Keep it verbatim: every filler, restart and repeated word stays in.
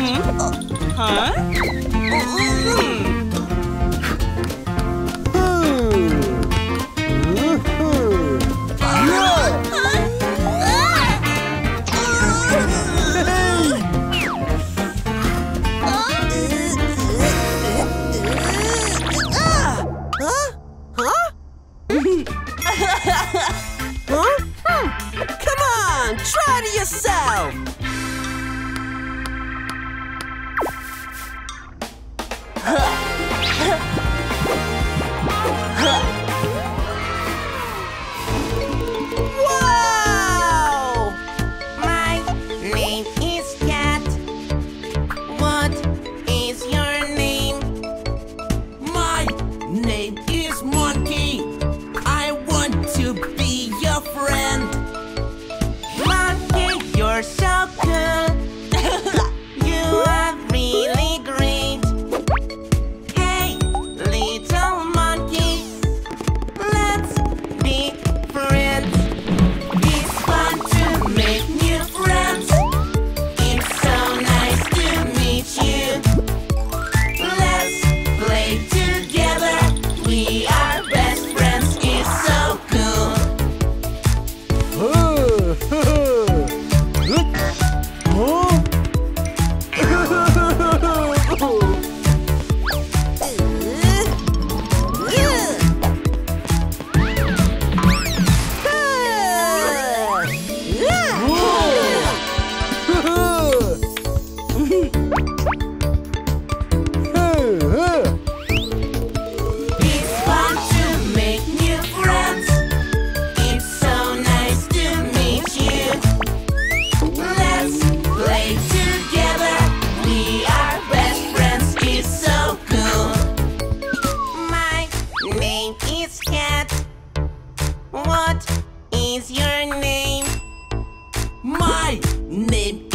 Hmm? Uh, huh? Hmm. What is your name? My name